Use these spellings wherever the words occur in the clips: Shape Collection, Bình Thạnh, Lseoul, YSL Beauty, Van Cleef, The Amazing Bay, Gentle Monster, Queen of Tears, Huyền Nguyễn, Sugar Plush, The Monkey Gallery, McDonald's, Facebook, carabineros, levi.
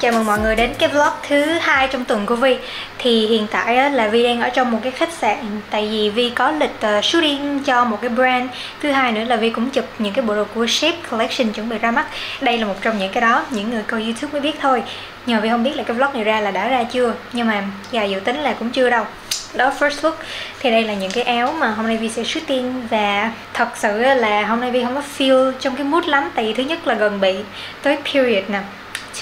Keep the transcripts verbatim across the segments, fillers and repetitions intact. chào mừng mọi người đến cái vlog thứ hai trong tuần của Vi. Thì hiện tại là Vi đang ở trong một cái khách sạn, tại vì Vi có lịch shooting cho một cái brand. Thứ hai nữa là Vi cũng chụp những cái bộ đồ của Shape Collection chuẩn bị ra mắt. Đây là một trong những cái đó, những người coi YouTube mới biết thôi. Nhờ Vi không biết là cái vlog này ra là đã ra chưa, nhưng mà gà dự tính là cũng chưa đâu. Đó, first look. Thì đây là những cái áo mà hôm nay Vi sẽ shooting. Và thật sự là hôm nay Vi không có feel trong cái mood lắm. Tại vì thứ nhất là gần bị tới period nè,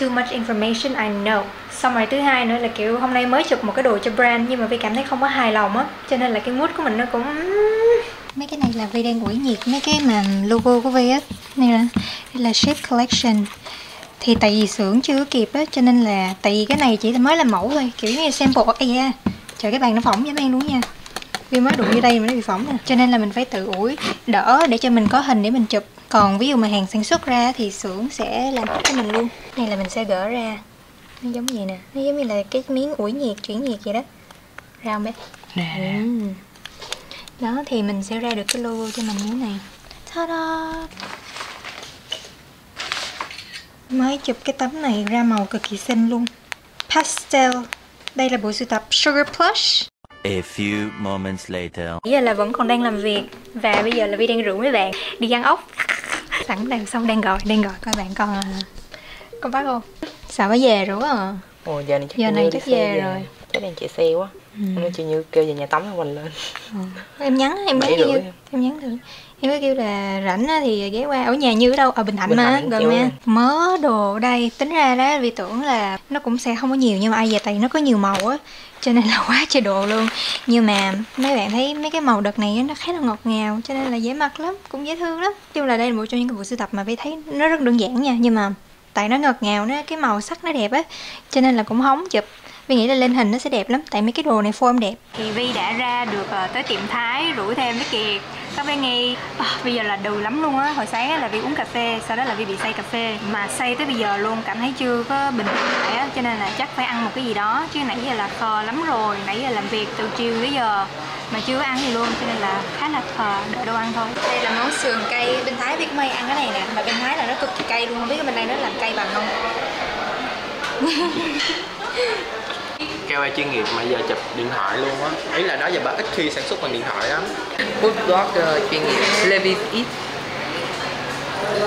too much information I know. Xong rồi thứ hai nữa là kiểu hôm nay mới chụp một cái đồ cho brand nhưng mà Vi cảm thấy không có hài lòng á, cho nên là cái mood của mình nó cũng... Mấy cái này là Vi đang quỷ nhiệt mấy cái mà logo của Vi á. Đây là, đây là Shape Collection. Thì tại vì xưởng chưa kịp á, cho nên là tại vì cái này chỉ mới là mẫu thôi, kiểu như sample. Ây da, trời, cái bàn nó phỏng dám ăn đúng nha. Vi mới đụng như đây mà nó bị phỏng nè, cho nên là mình phải tự ủi đỡ để cho mình có hình để mình chụp. Còn ví dụ mà hàng sản xuất ra thì xưởng sẽ làm hết cho mình luôn. Này là mình sẽ gỡ ra, nó giống vậy nè, nó giống như là cái miếng ủi nhiệt, chuyển nhiệt vậy đó. Ra không bé? Nè. Ừ. Đó thì mình sẽ ra được cái logo cho mình như thế này. Ta-da! Mới chụp cái tấm này ra màu cực kỳ xinh luôn, pastel. Đây là bộ sưu tập Sugar Plush. A few moments later. Bây giờ là vẫn còn đang làm việc. Và bây giờ là Vi đang rủ mấy bạn đi ăn ốc. Sẵn làm xong đang gọi, đang gọi coi bạn con à. Con phát không? Sợ mới về rồi à. Ồ, giờ này chắc, giờ này chắc về, về rồi. Chắc đang chạy xe quá. Ừ. Nó chị Như kêu về nhà tắm nó quanh lên. Ừ. Em nhắn, em nhắn kêu, em nhắn thử. Em mới kêu là rảnh thì ghé qua. Ở nhà Như ở đâu? Ở Bình Thạnh mà, gần nha. Mớ đồ đây, tính ra đó vì tưởng là nó cũng sẽ không có nhiều nhưng mà ai về tại nó có nhiều màu á, cho nên là quá trời đồ luôn. Nhưng mà mấy bạn thấy mấy cái màu đợt này nó khá là ngọt ngào, cho nên là dễ mặc lắm, cũng dễ thương lắm. Chung là đây là một trong những cái bộ sưu tập mà Vi thấy nó rất đơn giản nha, nhưng mà tại nó ngọt ngào, nó cái màu sắc nó đẹp á, cho nên là cũng hóng chụp. Vi nghĩ là lên hình nó sẽ đẹp lắm, tại mấy cái đồ này form đẹp. Thì Vi đã ra được uh, tới tiệm Thái, rủ thêm với Kiệt. Sau đó nghe, oh, bây giờ là đừ lắm luôn á. Hồi sáng á, là Vi uống cà phê, sau đó là Vi bị say cà phê. Mà say tới bây giờ luôn, cảm thấy chưa có bình tĩnh lại á. Cho nên là chắc phải ăn một cái gì đó, chứ nãy giờ là khờ lắm rồi. Nãy giờ làm việc từ chiều tới giờ mà chưa có ăn gì luôn, cho nên là khá là khờ, đợi đâu ăn thôi. Đây là món sườn cây, bên Thái biết mây ăn cái này nè. Mà bên Thái là nó cực kỳ cay luôn, không biết bên đây nó làm cay bằng không. Kêu ai chuyên nghiệp mà giờ chụp điện thoại luôn á. Ý là đó giờ bà ít khi sản xuất bằng điện thoại lắm. Food blogger chuyên nghiệp Levis Eat.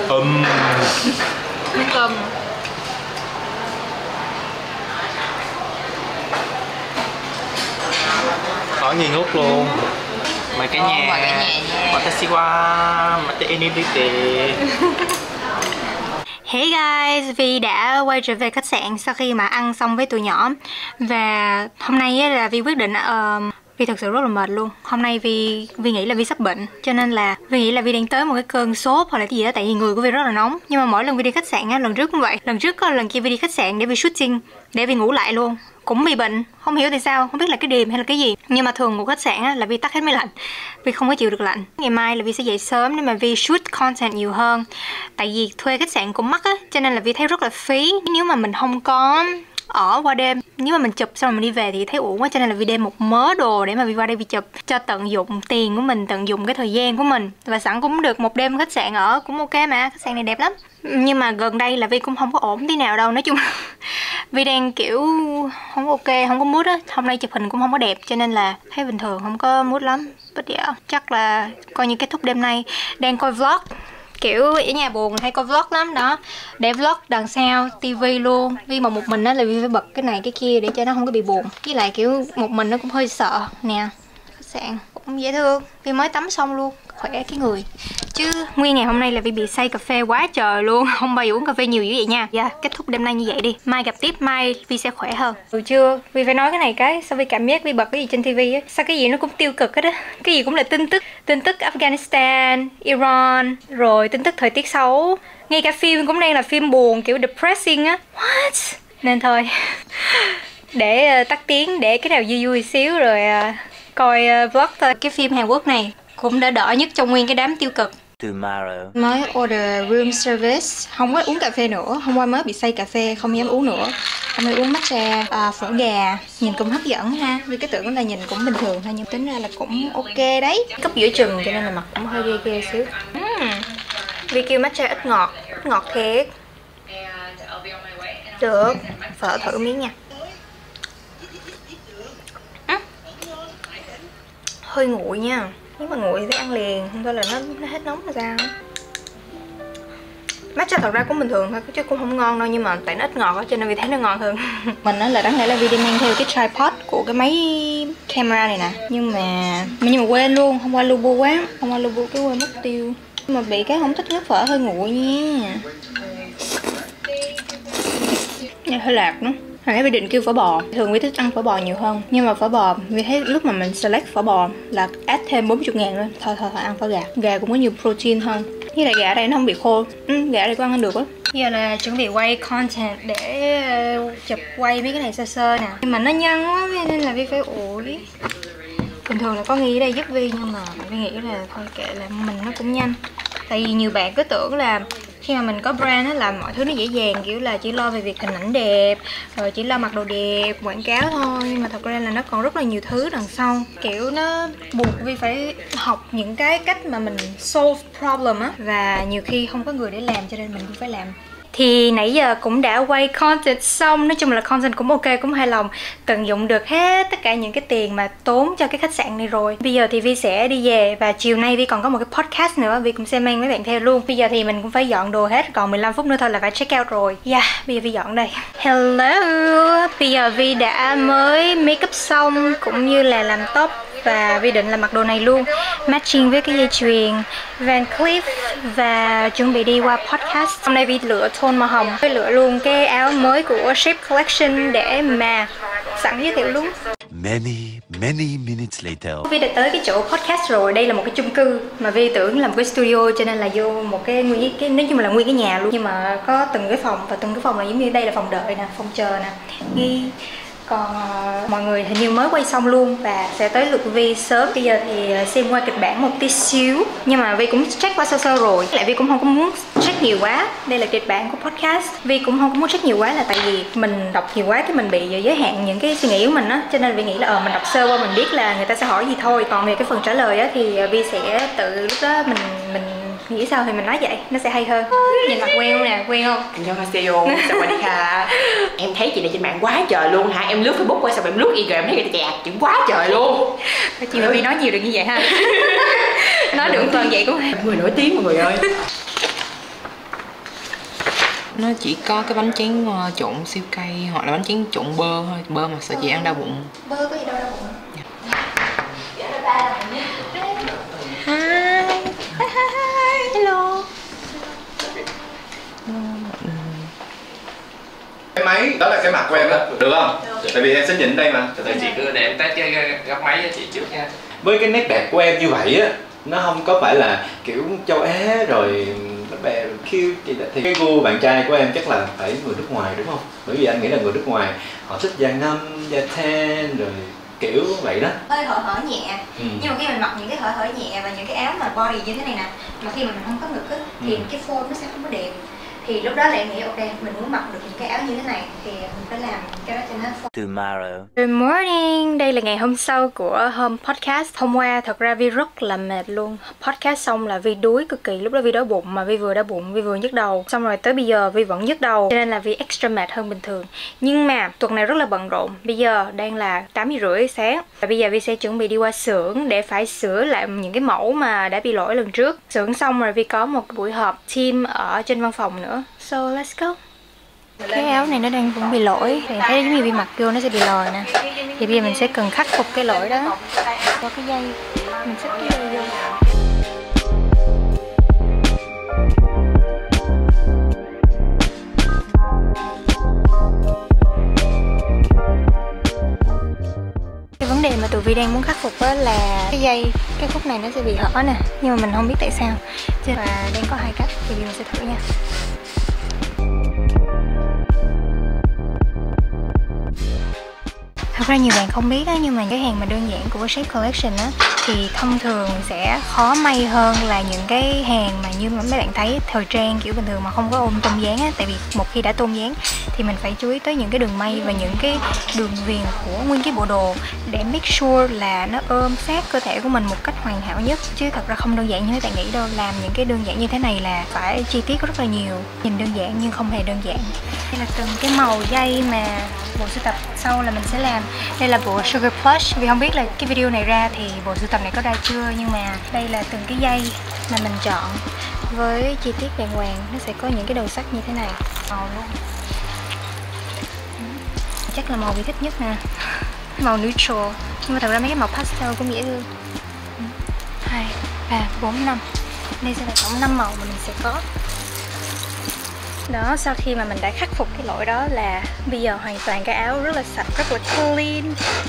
Ừm Miếng cơm. Khỏi nghi ngút luôn. Mày cái nhà Mày cái nhà Matashiwa Matainibite. Hey guys, Vi đã quay trở về khách sạn sau khi mà ăn xong với tụi nhỏ. Và hôm nay là Vi quyết định, uh, Vi thật sự rất là mệt luôn. Hôm nay Vi Vi nghĩ là Vi sắp bệnh, cho nên là Vi nghĩ là Vi đang tới một cái cơn sốt hoặc là cái gì đó. Tại vì người của Vi rất là nóng. Nhưng mà mỗi lần Vi đi khách sạn á, lần trước cũng vậy. Lần trước có lần kia Vi đi khách sạn để Vi shooting, để Vi ngủ lại luôn, cũng bị bệnh, không hiểu tại sao, không biết là cái điềm hay là cái gì. Nhưng mà thường ngủ khách sạn á, là Vi tắt hết máy lạnh, Vi không có chịu được lạnh. Ngày mai là Vi sẽ dậy sớm để mà Vi shoot content nhiều hơn. Tại vì thuê khách sạn cũng mắc á, cho nên là Vi thấy rất là phí. Nếu mà mình không có ở qua đêm, nếu mà mình chụp xong rồi mình đi về thì thấy uổng quá, cho nên là Vi đem một mớ đồ để mà Vi qua đây Vi chụp cho tận dụng tiền của mình, tận dụng cái thời gian của mình. Và sẵn cũng được một đêm khách sạn ở, cũng ok mà, khách sạn này đẹp lắm. Nhưng mà gần đây là Vi cũng không có ổn tí nào đâu, nói chung là Vi đang kiểu không ok, không có mood á. Hôm nay chụp hình cũng không có đẹp, cho nên là thấy bình thường, không có mood lắm. Bất dở, chắc là coi như kết thúc đêm nay. Đang coi vlog, kiểu ở nhà buồn hay coi vlog lắm đó, để vlog đằng sau tivi luôn. Vi mà một mình á là Vi phải bật cái này cái kia để cho nó không có bị buồn. Với lại kiểu một mình nó cũng hơi sợ nè. Khách sạn cũng dễ thương, Vi mới tắm xong luôn, khỏe cái người. Chứ nguyên ngày hôm nay là Vi bị say cà phê quá trời luôn, không bao giờ uống cà phê nhiều dữ vậy nha. Dạ, yeah, kết thúc đêm nay như vậy đi, mai gặp tiếp, mai Vi sẽ khỏe hơn. Buổi trưa Vi phải nói cái này cái, sao Vi cảm giác Vi bật cái gì trên tivi á, sao cái gì nó cũng tiêu cực hết á. Cái gì cũng là tin tức, tin tức Afghanistan, Iran, rồi tin tức thời tiết xấu. Ngay cả phim cũng đang là phim buồn kiểu depressing á. What? Nên thôi, để tắt tiếng, để cái nào vui vui xíu rồi coi vlog thôi. Cái phim Hàn Quốc này cũng đã đỡ nhất trong nguyên cái đám tiêu cực. Tomorrow. Mới order room service, không có uống cà phê nữa. Hôm qua mới bị say cà phê, không dám uống nữa. Hôm nay uống matcha, à, phở gà. Nhìn cũng hấp dẫn ha, vì cái tưởng là nhìn cũng bình thường thôi, nhưng tính ra là cũng ok đấy. Cấp giữa chừng cho nên là mặt cũng hơi ghê ghê xíu. Vì uhm. kêu matcha ít ngọt, ít ngọt thiệt. được. Phở thử miếng nha. à. Hơi nguội nha. Nếu mà nguội thì ăn liền, không thôi là nó, nó hết nóng là sao. Matcha thật ra cũng bình thường thôi chứ cũng không ngon đâu, nhưng mà tại nó ít ngọt cho nên vì thấy nó ngon hơn. Mình nói là đáng lẽ là video mang theo cái tripod của cái máy camera này nè, nhưng mà nhưng mà quên luôn, hôm qua lu bu quá, hôm qua lu bu cái quên mất tiêu. Nhưng mà bị cái không thích nước phở hơi nguội nha. Này hơi lạc nữa. Hồi nãy Vi định kêu phở bò, thường Vi thích ăn phở bò nhiều hơn, nhưng mà phở bò Vi thấy lúc mà mình select phở bò là add thêm bốn mươi ngàn lên. Thôi thôi thôi ăn phở gà, gà cũng có nhiều protein hơn. Như là gà ở đây nó không bị khô, ừ, gà ở đây có ăn được á. Giờ là chuẩn bị quay content để chụp quay mấy cái này sơ sơ nè. Nhưng mà nó nhăn quá nên là Vi phải ủi. Bình thường là có nghi ở đây giúp Vi, nhưng mà Vi nghĩ là thôi kệ là mình nó cũng nhanh. Tại vì nhiều bạn cứ tưởng là khi mà mình có brand á là mọi thứ nó dễ dàng, kiểu là chỉ lo về việc hình ảnh đẹp, rồi chỉ lo mặc đồ đẹp, quảng cáo thôi. Nhưng mà thật ra là nó còn rất là nhiều thứ đằng sau. Kiểu nó buộc Vi phải học những cái cách mà mình solve problem á. Và nhiều khi không có người để làm cho nên mình cũng phải làm. Thì nãy giờ cũng đã quay content xong. Nói chung là content cũng ok, cũng hài lòng. Tận dụng được hết tất cả những cái tiền mà tốn cho cái khách sạn này rồi. Bây giờ thì Vi sẽ đi về. Và chiều nay Vi còn có một cái podcast nữa, Vi cũng sẽ mang mấy bạn theo luôn. Bây giờ thì mình cũng phải dọn đồ hết. Còn mười lăm phút nữa thôi là phải check out rồi. Yeah, bây giờ Vi dọn đây. Hello. Bây giờ Vi đã mới make up xong, cũng như là làm tóc. Và Vi định là mặc đồ này luôn, matching với cái dây chuyền Van Cleef. Và chuẩn bị đi qua podcast. Hôm nay Vi lựa tone màu hồng, Vi lựa luôn cái áo mới của Shape Collection để mà sẵn giới thiệu luôn. Many, many minutes later. Vi đã tới cái chỗ podcast rồi. Đây là một cái chung cư mà Vi tưởng là một cái studio, cho nên là vô một cái nguyên cái nói chung là nguyên cái nhà luôn. Nhưng mà có từng cái phòng, và từng cái phòng là giống như đây là phòng đợi nè, phòng chờ nè. Nghi còn mọi người hình như mới quay xong luôn và sẽ tới lượt Vi sớm. Bây giờ thì xem qua kịch bản một tí xíu, nhưng mà Vi cũng check qua sơ sơ rồi, lại Vi cũng không có muốn check nhiều quá. Đây là kịch bản của podcast, Vi cũng không có muốn check nhiều quá là tại vì mình đọc nhiều quá thì mình bị giới hạn những cái suy nghĩ của mình á, cho nên Vi nghĩ là ờ mình đọc sơ qua mình biết là người ta sẽ hỏi gì thôi, còn về cái phần trả lời á thì Vi sẽ tự lúc đó mình mình nghĩ sao thì mình nói vậy, nó sẽ hay hơn. Nhìn mặt quen không nè, quen không? Annyeonghaseyo, sawadika. Em thấy chị này trên mạng quá trời luôn hả? Em lướt Facebook qua xong em lướt i giê em thấy người ta chạc, chữ quá trời luôn. Mà chị Vy nói nhiều được như vậy ha. Nói được toàn vậy cũng hay. Người nổi tiếng mọi người ơi. Nó chỉ có cái bánh tráng trộn siêu cay hoặc là bánh tráng trộn bơ thôi. Bơ mà sợ chị ăn đau bụng. Bơ có gì đâu đau bụng. Cái máy đó là cái mặt của em đó, được không? Được. Tại vì em sẽ nhìn đây mà. Tại chị cứ để em test cái góc máy chị trước nha. Với cái nét đẹp của em như vậy á, nó không có phải là kiểu châu Á rồi bè cute gì đó. Thì cái gu bạn trai của em chắc là phải người nước ngoài đúng không? Bởi vì anh nghĩ là người nước ngoài họ thích da ngâm, da tan rồi kiểu vậy đó. Hơi hở hở nhẹ. Ừ. Nhưng mà khi mình mặc những cái hở hở nhẹ và những cái áo mà body như thế này nè, mà khi mà mình không có ngực á, thì ừ. cái form nó sẽ không có đẹp. Thì lúc đó lại nghĩ ok, mình muốn mặc được những cái áo như thế này thì mình phải làm cái đó cho nó tomorrow. Good morning, đây là ngày hôm sau của hôm podcast. Hôm qua thật ra Vi rất là mệt luôn. Podcast xong là Vi đuối cực kỳ, lúc đó Vi đói bụng mà Vi vừa đói bụng, Vi vừa nhức đầu. Xong rồi tới bây giờ Vi vẫn nhức đầu, cho nên là Vi extra mệt hơn bình thường. Nhưng mà tuần này rất là bận rộn. Bây giờ đang là tám giờ rưỡi sáng. Và bây giờ Vi sẽ chuẩn bị đi qua xưởng để phải sửa lại những cái mẫu mà đã bị lỗi lần trước. Xưởng xong rồi Vi có một buổi họp team ở trên văn phòng nữa. So let's go. Cái áo này nó đang cũng bị lỗi. Thì thấy giống như bị mặc vô nó sẽ bị lòi nè. Thì bây giờ mình sẽ cần khắc phục cái lỗi đó. Có cái dây, mình xích cái dây vô. Cái vấn đề mà tụi Vi đang muốn khắc phục á là cái dây, cái khúc này nó sẽ bị hở nè. Nhưng mà mình không biết tại sao. Chứ là đang có hai cách thì mình sẽ thử nha. Thật ra nhiều bạn không biết á, nhưng mà cái hàng mà đơn giản của Shape Collection á thì thông thường sẽ khó may hơn là những cái hàng mà như mấy bạn thấy thời trang kiểu bình thường mà không có ôm tôn dáng á. Tại vì một khi đã tôn dáng thì mình phải chú ý tới những cái đường may và những cái đường viền của nguyên cái bộ đồ để make sure là nó ôm sát cơ thể của mình một cách hoàn hảo nhất. Chứ thật ra không đơn giản như mấy bạn nghĩ đâu. Làm những cái đơn giản như thế này là phải chi tiết rất là nhiều. Nhìn đơn giản nhưng không hề đơn giản. Đây là từng cái màu dây mà bộ sưu tập sau là mình sẽ làm. Đây là bộ Sugar Plush. Vì không biết là cái video này ra thì bộ sưu tập này có ra chưa, nhưng mà đây là từng cái dây mà mình chọn với chi tiết đàng hoàng. Nó sẽ có những cái đầu sắc như thế này, màu luôn. Chắc là màu mình thích nhất nè, màu neutral. Nhưng mà thật ra mấy cái màu pastel cũng dễ thương. Hai, ba, bốn, năm. Đây sẽ là tổng năm màu mà mình sẽ có. Đó, sau khi mà mình đã khắc phục cái lỗi đó là bây giờ hoàn toàn cái áo rất là sạch, rất là clean,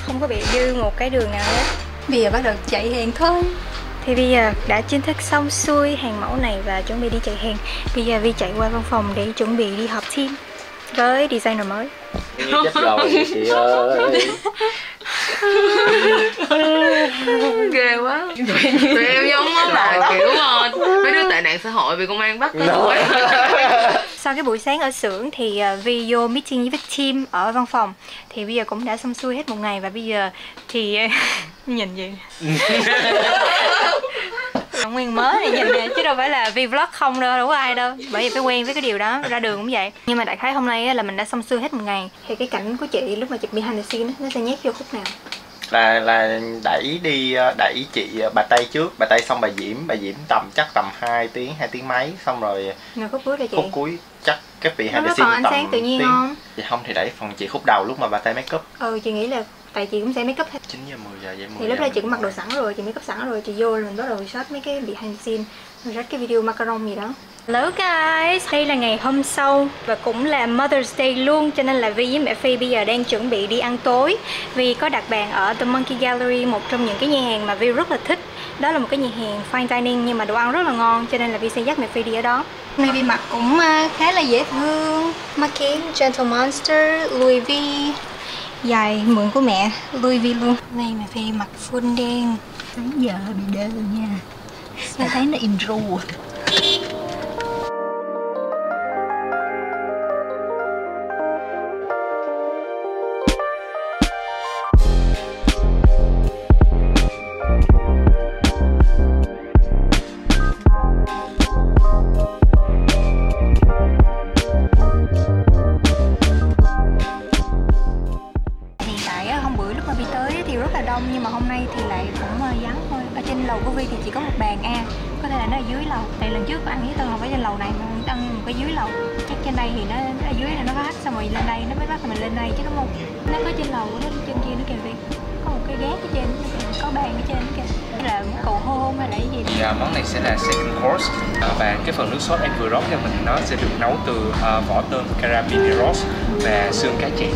không có bị dư một cái đường nào hết. Bây giờ bắt đầu chạy hàng thôi. Thì bây giờ đã chính thức xong xuôi hàng mẫu này và chuẩn bị đi chạy hàng. Bây giờ Vi chạy qua văn phòng để chuẩn bị đi họp team với designer mới. Chết rồi chị ơi. Ghê quá. Tụi em giống lắm là kiểu mấy đứa tệ nạn xã hội bị công an bắt. Sau cái buổi sáng ở xưởng thì Vi vô meeting với team ở văn phòng. Thì bây giờ cũng đã xong xuôi hết một ngày và bây giờ thì nhìn gì? Nguyên mới này nhìn nè, chứ đâu phải là vlog không đâu, đâu có ai đâu. Bởi vì phải quen với cái điều đó, ra đường cũng vậy. Nhưng mà đại khái hôm nay là mình đã xong xuôi hết một ngày. Thì cái cảnh của chị lúc mà chụp behind the scene nó sẽ nhét vô khúc nào? Là là đẩy đi, đẩy chị bà Tây trước, bà Tây xong bà Diễm, bà Diễm tầm chắc tầm hai tiếng, hai tiếng mấy. Xong rồi khúc cuối là chị? Khúc cuối chắc cái behind the scene tầm sáng tự nhiên tiếng. Không? Thì không thì đẩy phần chị khúc đầu lúc mà bà Tây make up. Ừ, chị nghĩ là tại chị cũng sẽ make up hết chín giờ mười giờ vậy. Thì lúc đó chị cũng mặc đồ sẵn rồi, chị make up sẵn rồi, chị vô mình bắt đầu shot mấy cái behind the scene, mình shot cái video macaron gì đó. Hello guys, đây là ngày hôm sau và cũng là Mother's Day luôn, cho nên là Vi với mẹ Phi bây giờ đang chuẩn bị đi ăn tối. Vi có đặt bàn ở The Monkey Gallery, một trong những cái nhà hàng mà Vi rất là thích. Đó là một cái nhà hàng fine dining nhưng mà đồ ăn rất là ngon, cho nên là Vi sẽ dắt mẹ Phi đi ở đó. Hôm nay Vi mặc cũng khá là dễ thương, mặc cái Gentle Monster, Louis V, dài mượn của mẹ, Louis V luôn. Nay mẹ Phi mặc full đen. Sáng giờ bị đơ nha. Mẹ thấy nó im ru. Nhưng mà hôm nay thì lại cũng vắng thôi. Ở trên lầu của Vi thì chỉ có một bàn a, à, có thể là nó ở dưới lầu. Tại lần trước có ăn với Tân không phải trên lầu này mà ăn một cái dưới lầu. Chắc trên đây thì nó ở dưới là nó hết xong rồi lên đây nó mới bắt mình lên đây chứ đúng không? Nó có trên lầu nó trên kia nó kìa Vi. Có một cái ghế ở trên, có bàn ở trên kìa. Hay là cầu hôn hay là cái gì? Dạ, món này sẽ là second course. Và cái phần nước sốt em vừa rót cho mình nó sẽ được nấu từ uh, vỏ tôm carabineros và xương cá chẻ.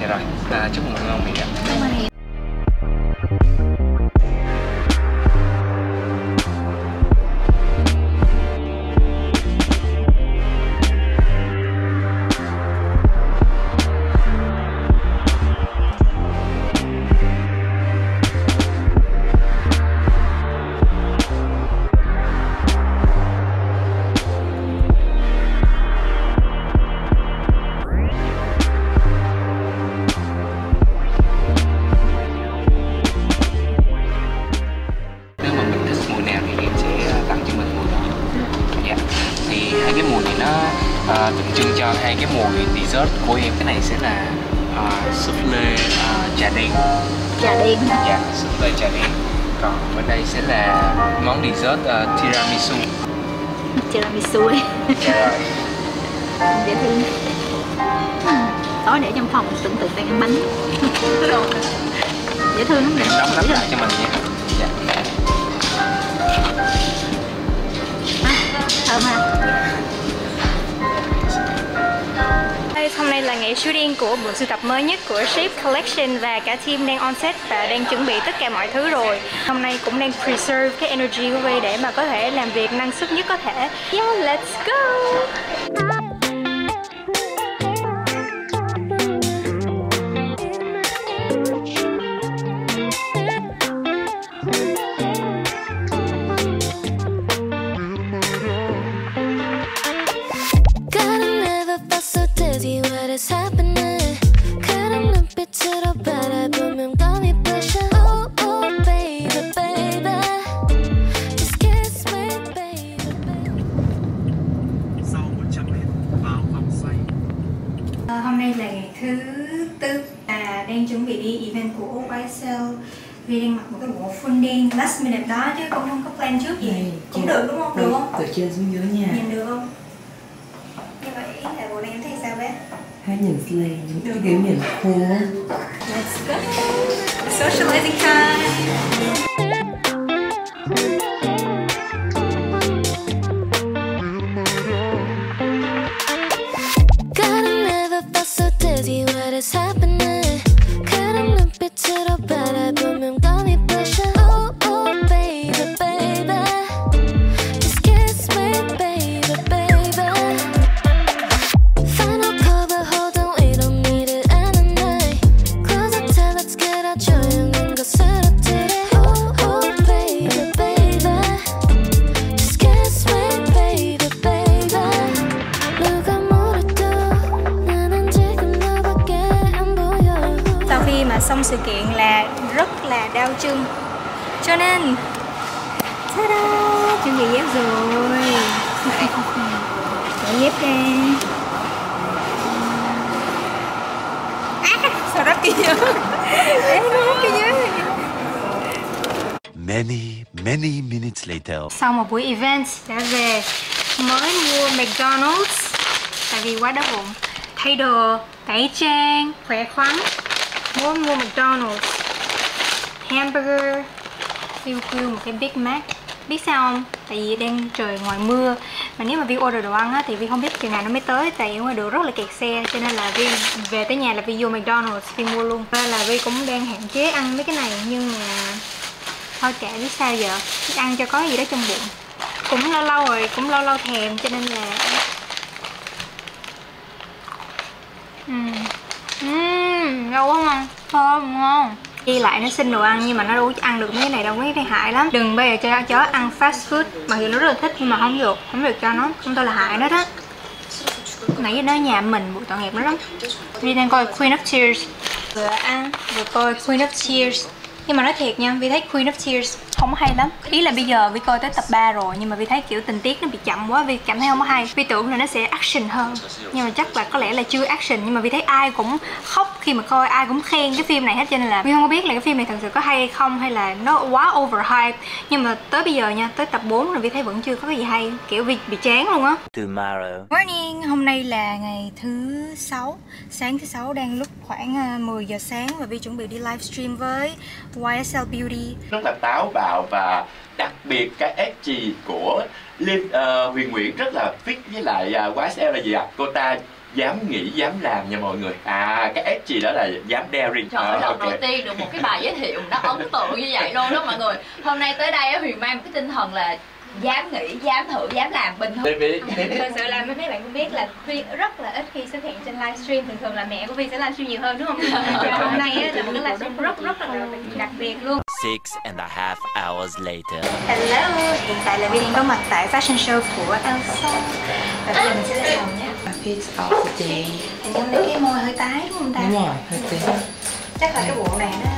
Dạ rồi, à, chúc mừng ngon miệng ạ. Hai cái mùi dessert của em, cái này sẽ là uh, soufflé uh, trà đen. Trà đen hả? Dạ, soufflé trà đen. Còn bên đây sẽ là món dessert uh, tiramisu. Tiramisu đấy. Dạ rồi. Dễ thương. Tối để trong phòng tưởng tượng đang ăn bánh. Dễ thương lắm. Em đóng nắp lại cho mình nha. Dạ. À, thơm ha. Hôm nay là ngày shooting của bộ sưu tập mới nhất của Shape Collection và cả team đang on set và đang chuẩn bị tất cả mọi thứ rồi. Hôm nay cũng đang preserve cái energy của Vi để mà có thể làm việc năng suất nhất có thể. Yeah, let's go! Sau một trăm mét Hôm nay là ngày thứ tư và đang chuẩn bị đi event của y ét lờ. Vì đang mặc một cái bộ full đen last minute đó chứ cũng không có plan trước gì. Này, cũng chưa, được đúng không? Được không? Từ trên xuống dưới nha. Nhìn được không? Như vậy là bộ này em thấy sao bé? Hãy nhìn slay, những cái kiểu nhìn khô. Let's go! Socializing time! Xong sự kiện là rất là đau chân, cho nên ta-da, chuẩn bị dép rồi. Để dép ra. À, sao đắp kia nhớ. Để nó kia nhớ. Many, many minutes later. Sau một buổi event đã về, mới mua McDonald's tại vì quá đói bụng. Thay đồ, tẩy trang, khỏe khoắn. Muốn mua McDonald's, hamburger, siêu kêu một cái Big Mac. Biết sao không? Tại vì đang trời ngoài mưa. Mà nếu mà Vi order đồ ăn á, thì Vi không biết chừng nào nó mới tới. Tại vì ngoài đường rất là kẹt xe. Cho nên là Vi về tới nhà là Vi vô McDonald's, Vi mua luôn. Nên là Vi cũng đang hạn chế ăn mấy cái này. Nhưng mà thôi kệ, biết sao giờ, biết ăn cho có gì đó trong bụng. Cũng lâu lâu rồi, cũng lâu lâu thèm. Cho nên là uhm. Uhm, ngon quá ngon, thơm ngon. Đi lại nó xin đồ ăn nhưng mà nó đâu có ăn được mấy cái này đâu, mấy cái này hại lắm. Đừng bây giờ cho chó ăn fast food, mặc dù nó rất là thích nhưng mà không được, không được cho nó, không thôi là hại nó đó. Nãy giờ nó nhà mình, bụi tội nghiệp nó lắm. Vi đang coi Queen of Tears, vừa ăn vừa coi Queen of Tears. Nhưng mà nói thiệt nha, Vi thấy Queen of Tears không hay lắm. Ý là bây giờ Vi coi tới tập ba rồi nhưng mà Vi thấy kiểu tình tiết nó bị chậm quá, Vi cảm thấy không có hay. Vi tưởng là nó sẽ action hơn nhưng mà chắc là có lẽ là chưa action. Nhưng mà Vi thấy ai cũng khóc khi mà coi, ai cũng khen cái phim này hết, cho nên là Vi không có biết là cái phim này thật sự có hay hay không hay là nó quá overhype. Nhưng mà tới bây giờ nha, tới tập bốn rồi Vi thấy vẫn chưa có cái gì hay, kiểu Vi bị chán luôn á. Morning, hôm nay là ngày thứ sáu, sáng thứ sáu, đang lúc khoảng mười giờ sáng và Vi chuẩn bị đi livestream với y ét lờ Beauty. Rất là táo bạo và đặc biệt cái ép giê của Linh, uh, Huyền Nguyễn rất là fit với lại uh, y ét lờ là gì ạ? À? Cô ta dám nghĩ, dám làm nha mọi người. À, cái ép giê đó là dám daring. Trời ơi, à, lần okay. đầu tiên được một cái bài giới thiệu nó ấn tượng như vậy luôn đó mọi người. Hôm nay tới đây Huyền mang cái tinh thần là dám nghĩ, dám thử, dám làm bình thường. Thật sự là mấy bạn cũng biết là Vi rất là ít khi xuất hiện trên livestream. Thường thường là mẹ của Vi sẽ livestream nhiều hơn đúng không? Hôm nay là một cái livestream rất rất là đặc biệt luôn. Six and a half hours later. Hello, hiện tại là Vi đang có mặt tại fashion show của Lseoul. Và bây giờ mình sẽ lên phòng nhé. A piece of the day. Hình như lấy cái môi hơi tái đúng không ta? Đúng rồi, hơi tái. Chắc là cái bộ này đó.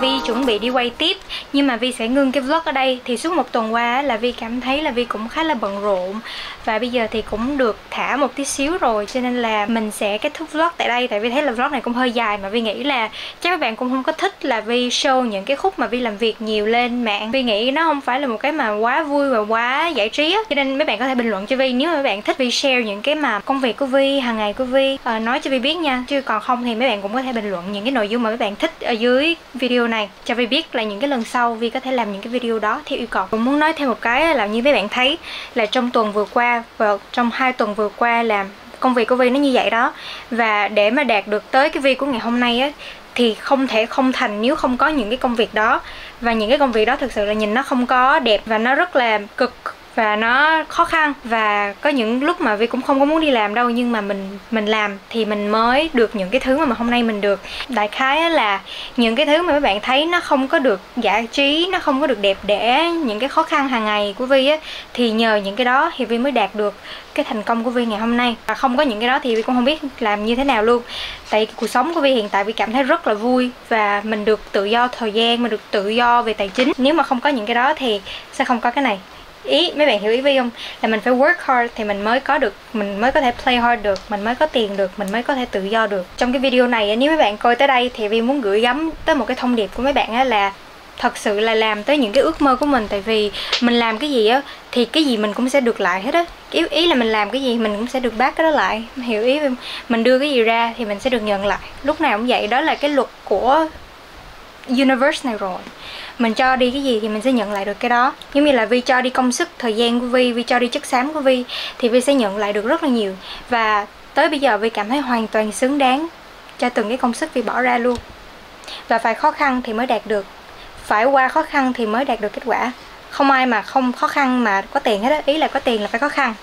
Vi chuẩn bị đi quay tiếp Nhưng mà Vi sẽ ngưng cái vlog ở đây. Thì suốt một tuần qua là Vi cảm thấy là Vi cũng khá là bận rộn, và bây giờ thì cũng được thả một tí xíu rồi, cho nên là mình sẽ kết thúc vlog tại đây. Tại Vi thấy là vlog này cũng hơi dài, mà Vi nghĩ là chắc các bạn cũng không có thích là Vi show những cái khúc mà Vi làm việc nhiều lên mạng. Vi nghĩ nó không phải là một cái mà quá vui và quá giải trí á. Cho nên mấy bạn có thể bình luận cho Vi nếu mà mấy bạn thích Vi share những cái mà công việc của Vi, hàng ngày của Vi, à, nói cho Vi biết nha. Chứ còn không thì mấy bạn cũng có thể bình luận những cái nội dung mà mấy bạn thích ở dưới video này, cho Vi biết là những cái lần sau Vi có thể làm những cái video đó theo yêu cầu. Cũng muốn nói thêm một cái là như mấy bạn thấy là trong tuần vừa qua và trong hai tuần vừa qua làm công việc của Vi nó như vậy đó. Và để mà đạt được tới cái Vi của ngày hôm nay á thì không thể không thành nếu không có những cái công việc đó. Và những cái công việc đó thực sự là nhìn nó không có đẹp, và nó rất là cực, và nó khó khăn, và có những lúc mà Vi cũng không có muốn đi làm đâu, nhưng mà mình mình làm thì mình mới được những cái thứ mà hôm nay mình được. Đại khái là những cái thứ mà các bạn thấy nó không có được giải trí, nó không có được đẹp đẽ, những cái khó khăn hàng ngày của Vi á, thì nhờ những cái đó thì Vi mới đạt được cái thành công của Vi ngày hôm nay. Và không có những cái đó thì Vi cũng không biết làm như thế nào luôn. Tại cuộc sống của Vi hiện tại Vi cảm thấy rất là vui, và mình được tự do thời gian, mình được tự do về tài chính. Nếu mà không có những cái đó thì sẽ không có cái này. Ý mấy bạn hiểu ý Vi không, là mình phải work hard thì mình mới có được, mình mới có thể play hard được, mình mới có tiền được, mình mới có thể tự do được. Trong cái video này nếu mấy bạn coi tới đây thì Vi muốn gửi gắm tới một cái thông điệp của mấy bạn là thật sự là làm tới những cái ước mơ của mình. Tại vì mình làm cái gì á thì cái gì mình cũng sẽ được lại hết á. Ý, ý là mình làm cái gì mình cũng sẽ được bác cái đó lại, hiểu ý không? Mình đưa cái gì ra thì mình sẽ được nhận lại, lúc nào cũng vậy. Đó là cái luật của universe này rồi. Mình cho đi cái gì thì mình sẽ nhận lại được cái đó. Giống như là Vi cho đi công sức, thời gian của Vi, Vi cho đi chất xám của Vi thì Vi sẽ nhận lại được rất là nhiều. Và tới bây giờ Vi cảm thấy hoàn toàn xứng đáng cho từng cái công sức Vi bỏ ra luôn. Và phải khó khăn thì mới đạt được, phải qua khó khăn thì mới đạt được kết quả. Không ai mà không khó khăn mà có tiền hết á. Ý là có tiền là phải khó khăn.